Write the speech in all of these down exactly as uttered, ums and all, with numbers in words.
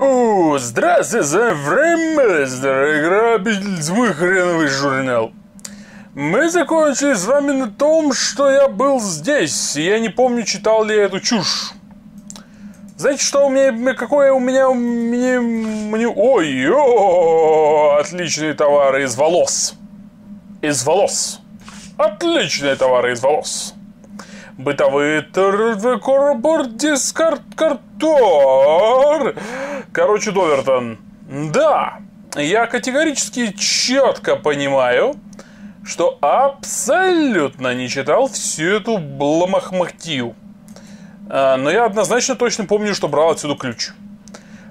У, здравствуйте, за время, играбитель злых хреновый журнал. Мы закончили с вами на том, что я был здесь. Я не помню, читал ли я эту чушь. Знаете, что у меня, какое у меня, у меня, мне, ой, о, отличные товары из волос, из волос, отличные товары из волос, бытовые товары, корборд, дискард, картор, короче, Довертон. Да, я категорически четко понимаю, что абсолютно не читал всю эту бламахмахтию. Но я однозначно точно помню, что брал отсюда ключ.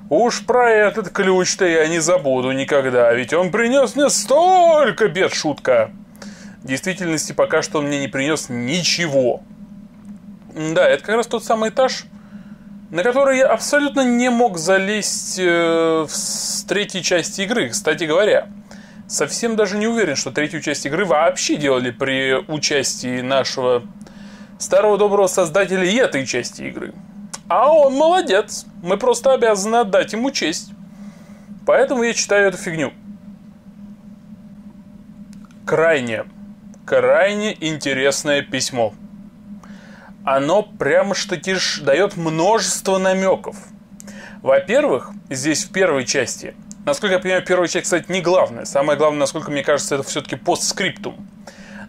Уж про этот ключ-то я не забуду никогда, ведь он принес мне столько бед, шутка. В действительности пока что он мне не принес ничего. Да, это как раз тот самый этаж, на который я абсолютно не мог залезть э, в третьей части игры, кстати говоря. Совсем даже не уверен, что третью часть игры вообще делали при участии нашего... старого доброго создателя и этой части игры. А он молодец. Мы просто обязаны отдать ему честь. Поэтому я читаю эту фигню. Крайне, крайне интересное письмо. Оно прямо что тишь дает множество намеков. Во-первых, здесь в первой части, насколько я понимаю, первая часть, кстати, не главная. Самое главное, насколько мне кажется, это все-таки постскриптум.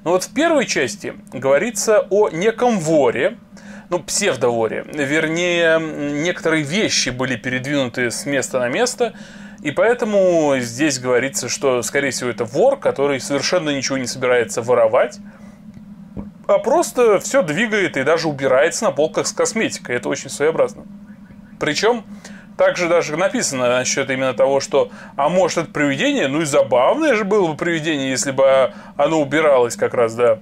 Но вот в первой части говорится о неком воре, ну, псевдоворе. Вернее, некоторые вещи были передвинуты с места на место, и поэтому здесь говорится, что, скорее всего, это вор, который совершенно ничего не собирается воровать, а просто все двигает и даже убирается на полках с косметикой. Это очень своеобразно. Причем... также даже написано насчет именно того, что, а может, это привидение? Ну и забавное же было бы привидение, если бы оно убиралось как раз, да,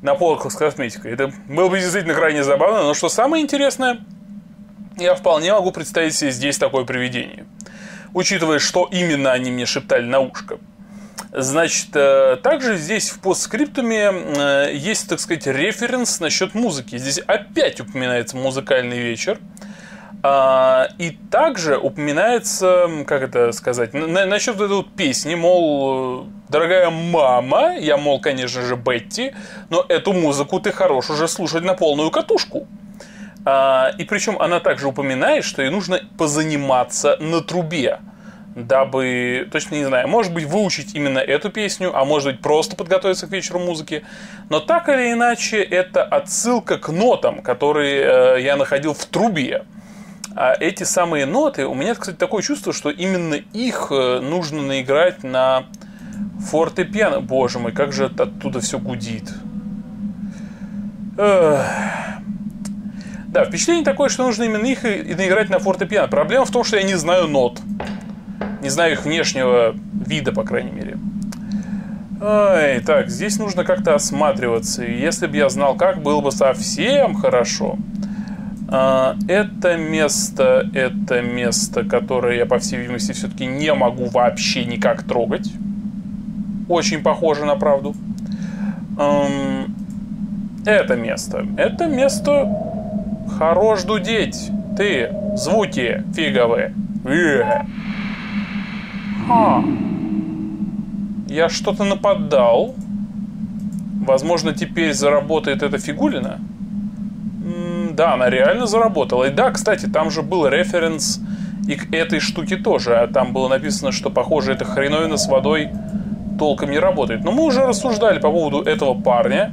на полках с косметикой. Это было бы действительно крайне забавно, но что самое интересное, я вполне могу представить себе здесь такое привидение, учитывая, что именно они мне шептали на ушко. Значит, также здесь в постскриптуме есть, так сказать, референс насчет музыки. Здесь опять упоминается музыкальный вечер. И также упоминается, как это сказать, на насчет этой вот песни, мол, дорогая мама, я, мол, конечно же, Бетти, но эту музыку ты хорош уже слушать на полную катушку. И причем она также упоминает, что ей нужно позаниматься на трубе, дабы, точно не знаю, может быть, выучить именно эту песню, а может быть, просто подготовиться к вечеру музыки. Но так или иначе, это отсылка к нотам, которые я находил в трубе. А эти самые ноты, у меня, кстати, такое чувство, что именно их нужно наиграть на фортепиано. Боже мой, как же оттуда все гудит. Эх. Да, впечатление такое, что нужно именно их и наиграть на фортепиано. Проблема в том, что я не знаю нот. Не знаю их внешнего вида, по крайней мере. Ой, так, здесь нужно как-то осматриваться. Если бы я знал как, было бы совсем хорошо. Это место, это место, которое я, по всей видимости, все-таки не могу вообще никак трогать. Очень похоже на правду. Это место, это место хорош дудеть. Ты, звуки фиговые. Ха. Я что-то нападал. Возможно, теперь заработает эта фигулина. Да, она реально заработала. И да, кстати, там же был референс и к этой штуке тоже. А там было написано, что, похоже, эта хреновина с водой толком не работает. Но мы уже рассуждали по поводу этого парня.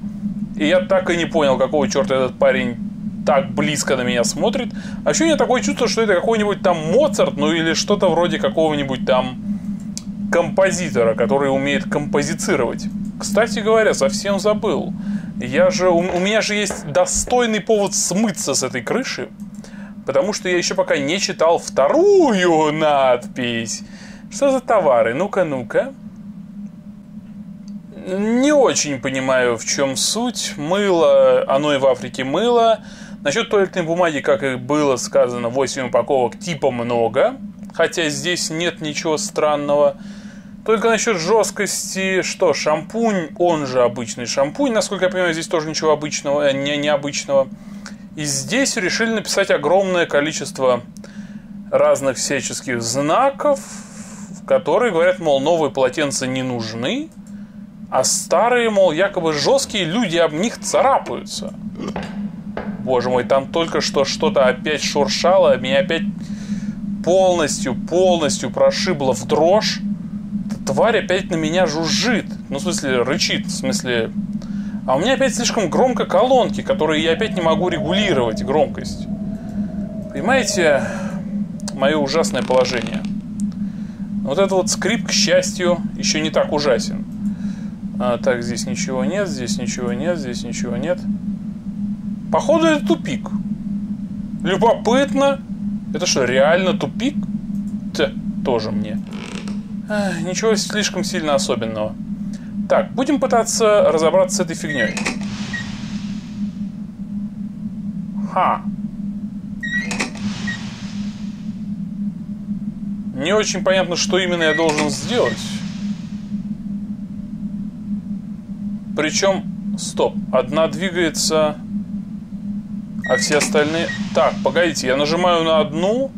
И я так и не понял, какого черта этот парень так близко на меня смотрит. А еще у меня такое чувство, что это какой-нибудь там Моцарт, ну или что-то вроде какого-нибудь там композитора, который умеет композицировать. Кстати говоря, совсем забыл. Я же, у, у меня же есть достойный повод смыться с этой крыши, потому что я еще пока не читал вторую надпись. Что за товары? Ну-ка, ну-ка. Не очень понимаю, в чем суть. Мыло, оно и в Африке мыло. Насчет туалетной бумаги, как и было сказано, восемь упаковок типа много. Хотя здесь нет ничего странного. Только насчет жесткости, что шампунь, он же обычный шампунь, насколько я понимаю, здесь тоже ничего обычного, не, необычного. И здесь решили написать огромное количество разных всяческих знаков, которые говорят, мол, новые полотенца не нужны, а старые, мол, якобы жесткие, люди об них царапаются. Боже мой, там только что что-то опять шуршало, меня опять полностью, полностью прошибло в дрожь. Тварь опять на меня жужжит. Ну, в смысле, рычит, в смысле... А у меня опять слишком громко колонки, которые я опять не могу регулировать, громкость. Понимаете, мое ужасное положение. Вот этот вот скрип, к счастью, еще не так ужасен. А, так, здесь ничего нет, здесь ничего нет, здесь ничего нет. Походу, это тупик. Любопытно. Это что, реально тупик? Т, тоже мне. А, ничего слишком сильно особенного. Так, будем пытаться разобраться с этой фигней. Ха. Не очень понятно, что именно я должен сделать. Причем, стоп, одна двигается, а все остальные... Так, погодите, я нажимаю на одну,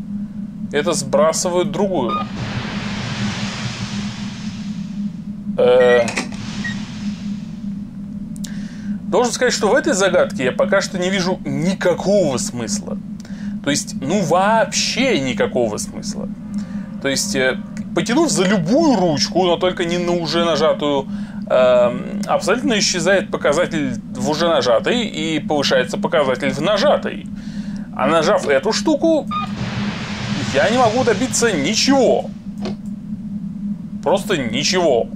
это сбрасывает другую. Э... Должен сказать, что в этой загадке я пока что не вижу никакого смысла. То есть, ну вообще никакого смысла. То есть, потянув за любую ручку, но только не на уже нажатую, э, абсолютно исчезает показатель в уже нажатой и повышается показатель в нажатой. А нажав эту штуку, я не могу добиться ничего. Просто ничего.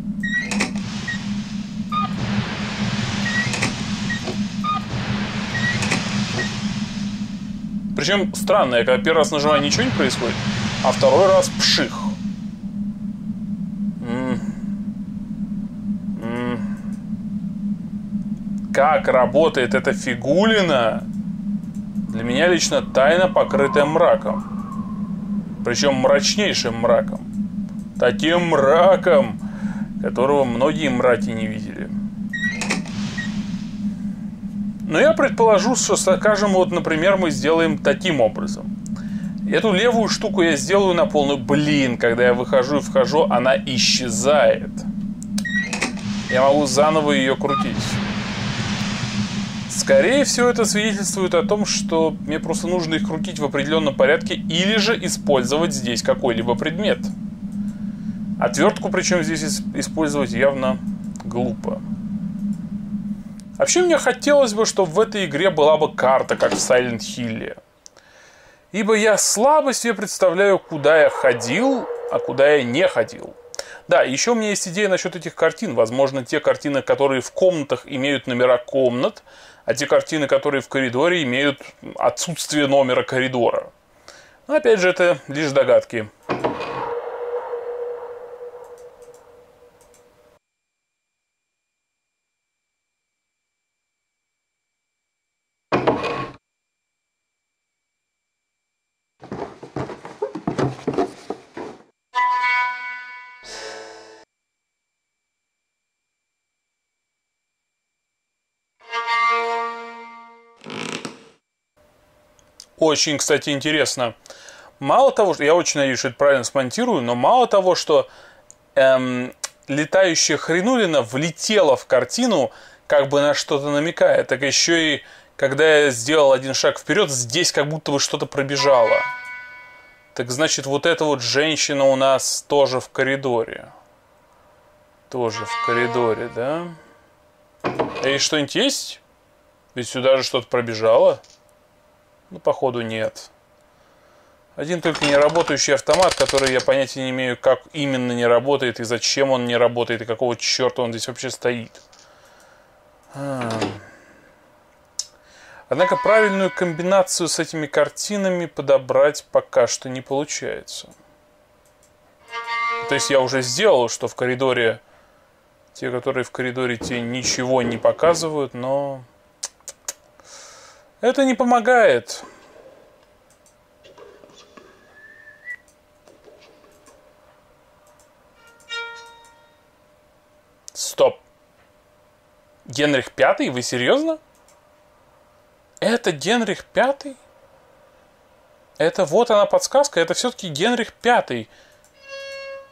Причем странное, когда первый раз нажимаю, ничего не происходит, а второй раз пших. М -м -м. Как работает эта фигулина, для меня лично тайна, покрытая мраком. Причем мрачнейшим мраком. Таким мраком, которого многие мраки не видели. Но я предположу, что, скажем, вот, например, мы сделаем таким образом. Эту левую штуку я сделаю на полную. Блин, когда я выхожу и вхожу, она исчезает. Я могу заново ее крутить. Скорее всего, это свидетельствует о том, что мне просто нужно их крутить в определенном порядке или же использовать здесь какой-либо предмет. Отвертку, причем, здесь использовать явно глупо. Вообще, мне хотелось бы, чтобы в этой игре была бы карта, как в Silent Hill. Ибо я слабо себе представляю, куда я ходил, а куда я не ходил. Да, еще у меня есть идея насчет этих картин. Возможно, те картины, которые в комнатах, имеют номера комнат, а те картины, которые в коридоре, имеют отсутствие номера коридора. Но, опять же, это лишь догадки. Очень, кстати, интересно. Мало того, что... Я очень надеюсь, что это правильно смонтирую, но мало того, что эм, летающая хренулина влетела в картину, как бы на что-то намекая, так еще и, когда я сделал один шаг вперед, здесь как будто бы что-то пробежало. Так значит, вот эта вот женщина у нас тоже в коридоре. Тоже в коридоре, да? Эй, что-нибудь есть? Ведь сюда же что-то пробежало. Ну, походу, нет. Один только неработающий автомат, который я понятия не имею, как именно не работает, и зачем он не работает, и какого черта он здесь вообще стоит. Однако правильную комбинацию с этими картинами подобрать пока что не получается. То есть я уже сделал, что в коридоре... Те, которые в коридоре, те ничего не показывают, но... Это не помогает. Стоп. Генрих Пятый? Вы серьезно? Это Генрих Пятый? Это вот она подсказка, это все-таки Генрих Пятый.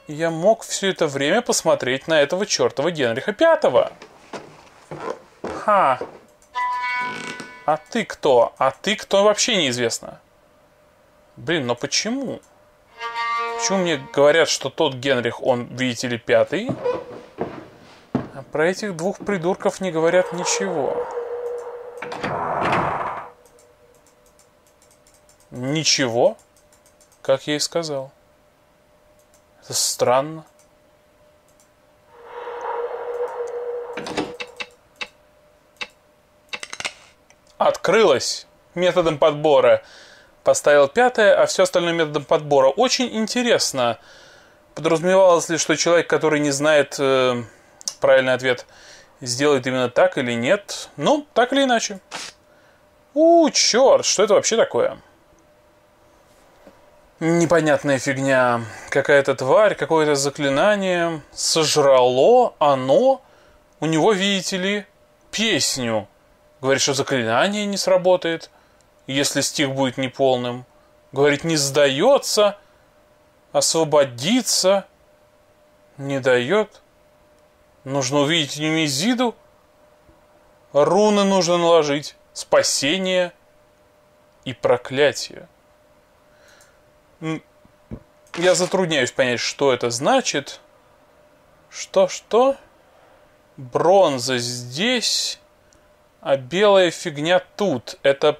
И я мог все это время посмотреть на этого чертова Генриха Пятого. Ха. А ты кто? А ты кто, вообще неизвестно. Блин, но почему? Почему мне говорят, что тот Генрих, он, видите ли, пятый? А про этих двух придурков не говорят ничего. Ничего, как я и сказал. Это странно. Открылось методом подбора. Поставил пятое, а все остальное методом подбора. Очень интересно. Подразумевалось ли, что человек, который не знает э, правильный ответ, сделает именно так или нет? Ну, так или иначе. У, черт, что это вообще такое? Непонятная фигня. Какая-то тварь, какое-то заклинание. Сожрало оно. У него, видите ли, песню. Говорит, что заклинание не сработает, если стих будет неполным. Говорит, не сдается, освободиться не дает. Нужно увидеть Немезиду. Руны нужно наложить. Спасение и проклятие. Я затрудняюсь понять, что это значит. Что-что? Бронза здесь, а белая фигня тут. Это...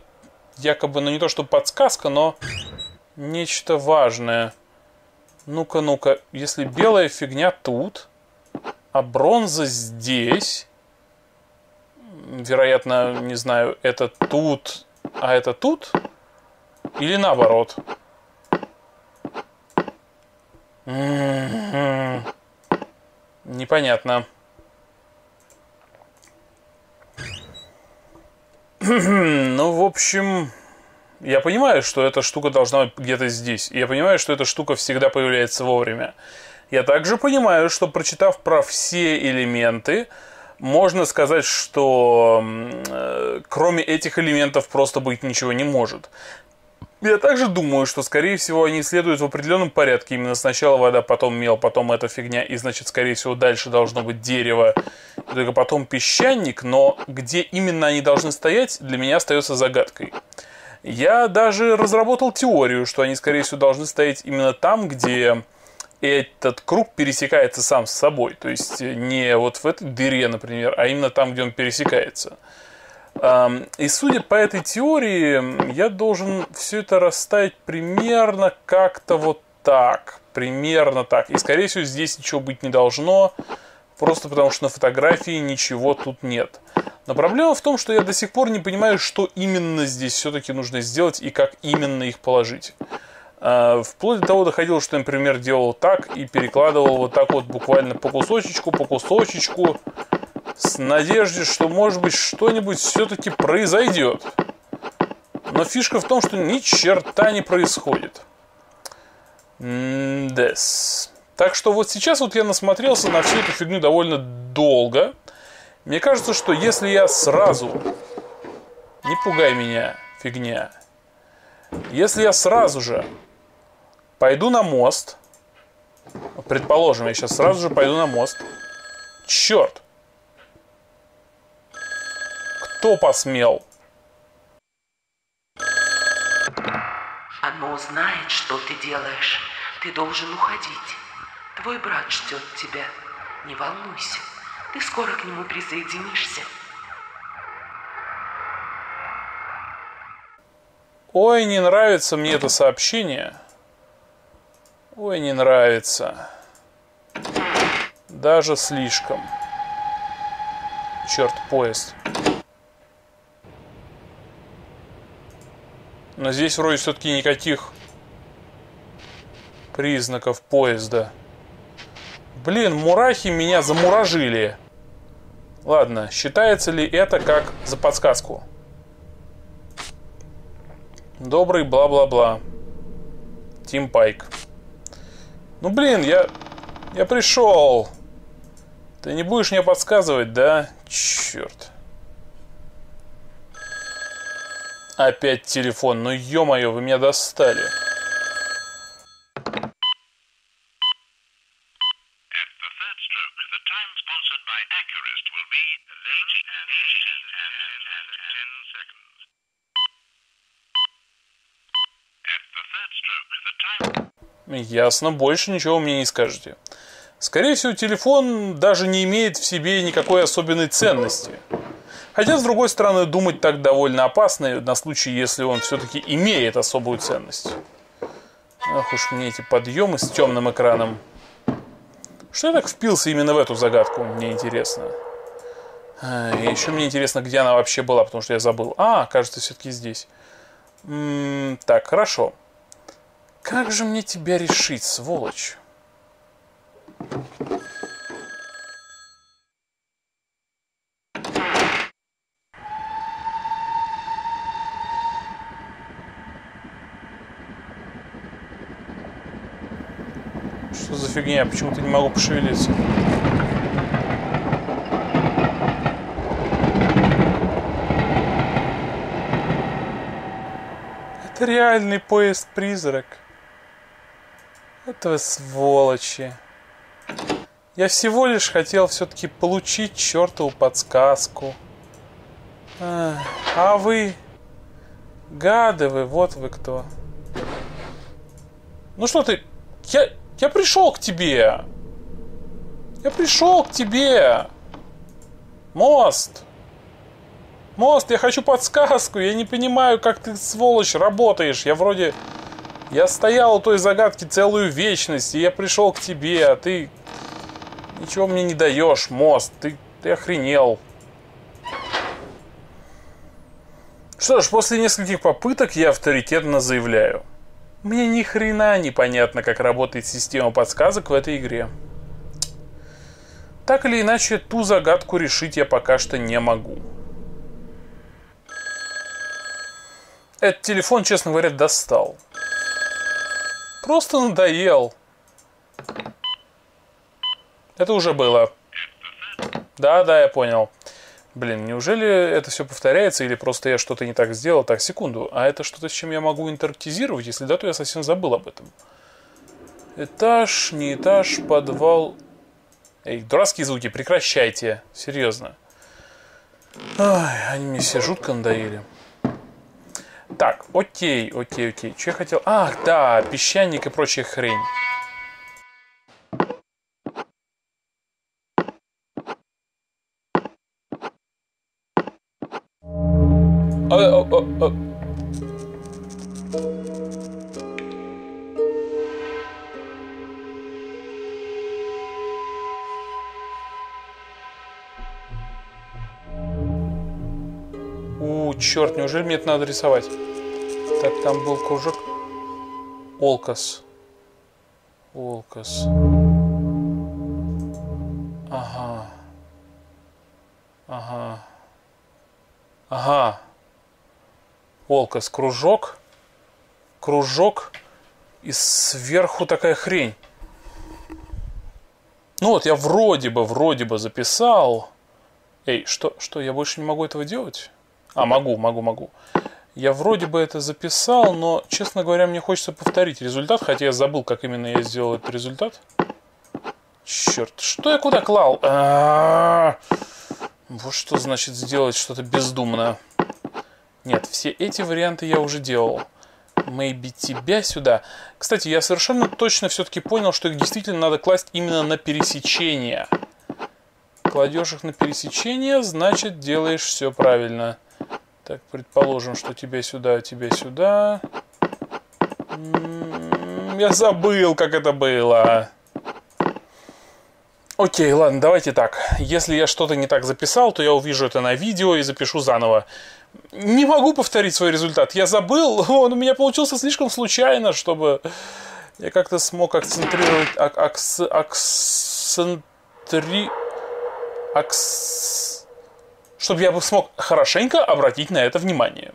якобы, ну не то, что подсказка, но нечто важное. Ну-ка, ну-ка. Если белая фигня тут, а бронза здесь, вероятно, не знаю, это тут, а это тут? Или наоборот? Mm-hmm. Непонятно. Ну, в общем, я понимаю, что эта штука должна быть где-то здесь. Я понимаю, что эта штука всегда появляется вовремя. Я также понимаю, что, прочитав про все элементы, можно сказать, что э, кроме этих элементов просто быть ничего не может. Я также думаю, что, скорее всего, они следуют в определенном порядке. Именно сначала вода, потом мел, потом эта фигня. И, значит, скорее всего, дальше должно быть дерево. И только потом песчаник. Но где именно они должны стоять, для меня остается загадкой. Я даже разработал теорию, что они, скорее всего, должны стоять именно там, где этот круг пересекается сам с собой. То есть не вот в этой дыре, например, а именно там, где он пересекается. И судя по этой теории, я должен все это расставить примерно как-то вот так. Примерно так. И, скорее всего, здесь ничего быть не должно. Просто потому, что на фотографии ничего тут нет. Но проблема в том, что я до сих пор не понимаю, что именно здесь все-таки нужно сделать и как именно их положить. Вплоть до того доходило, что, например, делал так и перекладывал вот так вот буквально по кусочечку, по кусочечку. С надеждой, что, может быть, что-нибудь все-таки произойдет. Но фишка в том, что ни черта не происходит. М-дес. Так что вот сейчас вот я насмотрелся на всю эту фигню довольно долго. Мне кажется, что если я сразу... Не пугай меня, фигня. Если я сразу же пойду на мост... Предположим, я сейчас сразу же пойду на мост. Черт! Кто посмел? Оно знает, что ты делаешь. Ты должен уходить. Твой брат ждет тебя. Не волнуйся. Ты скоро к нему присоединишься. Ой, не нравится мне это сообщение. Ой, не нравится. Даже слишком. Черт, поезд. Но здесь вроде все-таки никаких признаков поезда. Блин, мурахи меня замуражили. Ладно, считается ли это как за подсказку? Добрый бла-бла-бла. Тим Пайк. Ну блин, я... Я пришел. Ты не будешь мне подсказывать, да? Черт. Опять телефон. Ну ё-моё, вы меня достали. Ясно, больше ничего мне не скажете. Скорее всего, телефон даже не имеет в себе никакой особенной ценности. Хотя, с другой стороны, думать так довольно опасно, на случай, если он все-таки имеет особую ценность. Ах уж мне эти подъемы с темным экраном. Что я так впился именно в эту загадку, мне интересно. И еще мне интересно, где она вообще была, потому что я забыл. А, кажется, все-таки здесь. М-м, так, хорошо. Как же мне тебя решить, сволочь? Что за фигня? Я почему-то не могу пошевелиться. Это реальный поезд-призрак. Это вы сволочи. Я всего лишь хотел все-таки получить чертову подсказку. А, а вы... Гады вы, вот вы кто. Ну что ты... Я, я пришел к тебе. Я пришел к тебе. Мост. Мост, я хочу подсказку. Я не понимаю, как ты, сволочь, работаешь. Я вроде... Я стоял у той загадки целую вечность, и я пришел к тебе, а ты ничего мне не даешь, мост, ты, ты охренел. Что ж, после нескольких попыток я авторитетно заявляю. Мне ни хрена не понятно, как работает система подсказок в этой игре. Так или иначе, ту загадку решить я пока что не могу. Этот телефон, честно говоря, достал. Просто надоел. Это уже было. Да, да, я понял. Блин, неужели это все повторяется, или просто я что-то не так сделал? Так, секунду. А это что-то, с чем я могу интерактизировать? Если да, то я совсем забыл об этом. Этаж, не этаж, подвал. Эй, дурацкие звуки, прекращайте. Серьезно. Ай, они мне все жутко надоели. Так, окей, окей, окей. Что я хотел? Ах, да, песчаник и прочая хрень. А, а, а, а. У, черт, неужели мне это надо рисовать? Так, там был кружок. Олкос. Олкос. Ага. Ага. Ага. Олкос. Кружок. Кружок. И сверху такая хрень. Ну вот, я вроде бы, вроде бы записал. Эй, что, что, я больше не могу этого делать? А, могу, могу, могу. Я вроде бы это записал, но, честно говоря, мне хочется повторить результат, хотя я забыл, как именно я сделал этот результат. Черт, что я куда клал? А-а-а. Вот что значит сделать что-то бездумно. Нет, все эти варианты я уже делал. Maybe тебя сюда. Кстати, я совершенно точно все-таки понял, что их действительно надо класть именно на пересечение. Кладешь их на пересечение, значит, делаешь все правильно. Так, предположим, что тебя сюда, тебя сюда. Я забыл, как это было. Окей, ладно, давайте так. Если я что-то не так записал, то я увижу это на видео и запишу заново. Не могу повторить свой результат. Я забыл, он у меня получился слишком случайно, чтобы я как-то смог акцентрировать... Ак акс акцентри... Акс... Чтобы я бы смог хорошенько обратить на это внимание.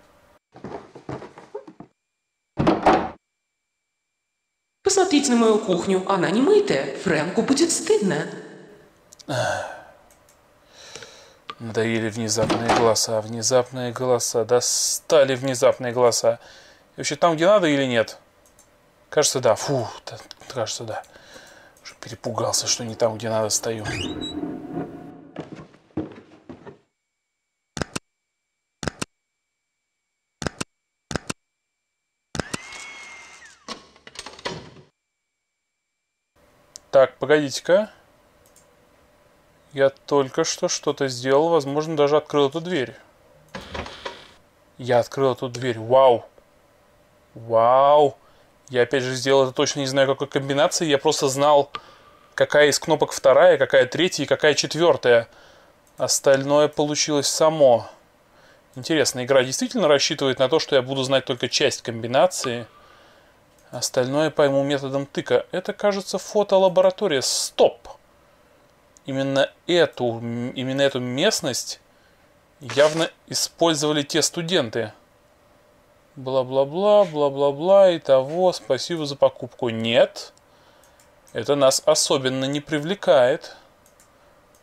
Посмотрите на мою кухню, она не мытая. Фрэнку будет стыдно. Надоели внезапные голоса, внезапные голоса, достали внезапные голоса. И вообще там, где надо или нет? Кажется, да. Фу, да, кажется, да. Уже перепугался, что не там, где надо, стою. Так, погодите-ка. Я только что что-то сделал. Возможно, даже открыл эту дверь. Я открыл эту дверь. Вау. Вау. Я опять же сделал это точно не знаю какой комбинации. Я просто знал, какая из кнопок вторая, какая третья и какая четвертая. Остальное получилось само. Интересно, игра действительно рассчитывает на то, что я буду знать только часть комбинации. Остальное пойму методом тыка. Это, кажется, фотолаборатория. Стоп! Именно эту, именно эту местность явно использовали те студенты. Бла-бла-бла, бла-бла-бла, и того, спасибо за покупку. Нет, это нас особенно не привлекает.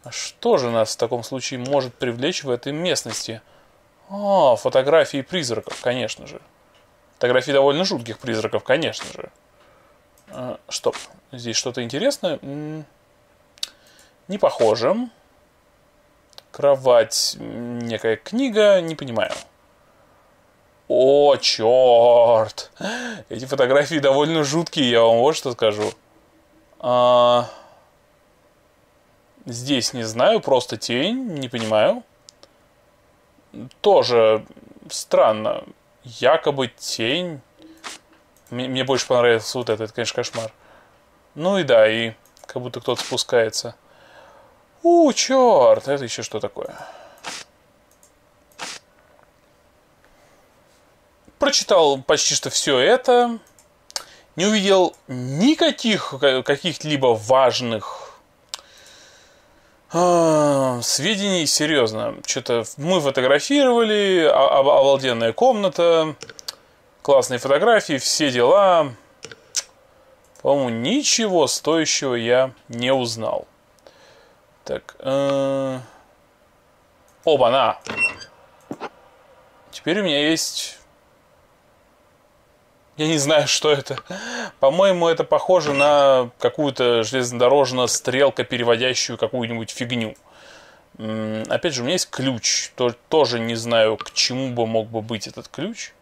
А что же нас в таком случае может привлечь в этой местности? А, фотографии призраков, конечно же. Фотографии довольно жутких призраков, конечно же. А, что, здесь что-то интересное? Не похоже. Кровать, некая книга, не понимаю. О, черт! Эти фотографии довольно жуткие, я вам вот что скажу. А... Здесь не знаю, просто тень, не понимаю. Тоже странно. Якобы тень. Мне больше понравился вот этот, конечно, кошмар. Ну и да, и как будто кто-то спускается. У, черт, это еще что такое? Прочитал почти что все это. Не увидел никаких каких-либо важных э, сведений. Серьезно, что-то мы фотографировали. Обалденная комната. Классные фотографии, все дела. По-моему, ничего стоящего я не узнал. Так, э... оба-на! Теперь у меня есть... Я не знаю, что это. По-моему, это похоже на какую-то железнодорожную стрелку, переводящую какую-нибудь фигню. М-м, опять же, у меня есть ключ. То тоже не знаю, к чему бы мог бы быть этот ключ.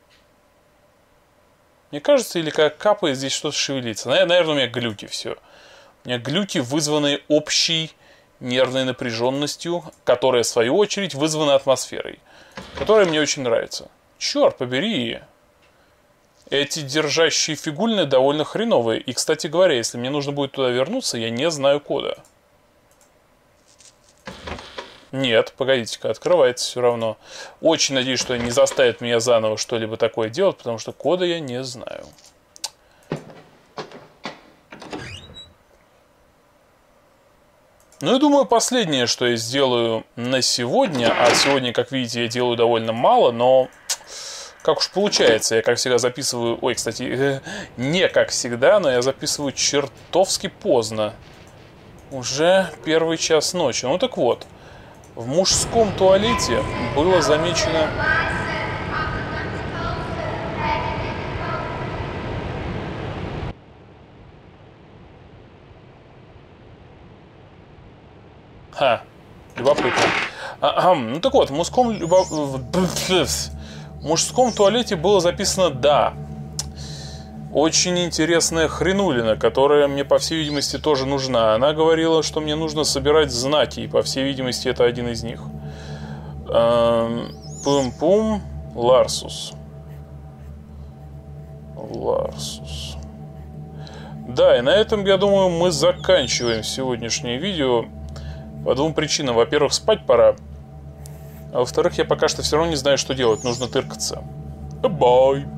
Мне кажется, или как капает, здесь что-то шевелится. Навер- наверное, у меня глюки все. У меня глюки, вызванные общей... нервной напряженностью, которая, в свою очередь, вызвана атмосферой, которая мне очень нравится. Черт побери! Эти держащие фигульные довольно хреновые. И, кстати говоря, если мне нужно будет туда вернуться, я не знаю кода. Нет, погодите-ка, открывается все равно. Очень надеюсь, что они не заставят меня заново что-либо такое делать, потому что кода я не знаю. Ну и думаю, последнее, что я сделаю на сегодня, а сегодня, как видите, я делаю довольно мало, но как уж получается, я как всегда записываю, ой, кстати, не как всегда, но я записываю чертовски поздно, уже первый час ночи. Ну так вот, в мужском туалете было замечено... Ха, любопытно. А, а, ну так вот, в мужском, любов... в мужском туалете было записано «да». Очень интересная хренулина, которая мне, по всей видимости, тоже нужна. Она говорила, что мне нужно собирать знаки, и, по всей видимости, это один из них. Эм, Пум-пум, Ларсус. Ларсус. Да, и на этом, я думаю, мы заканчиваем сегодняшнее видео. По двум причинам. Во-первых, спать пора. А во-вторых, я пока что все равно не знаю, что делать. Нужно тыркаться. Бай-бай.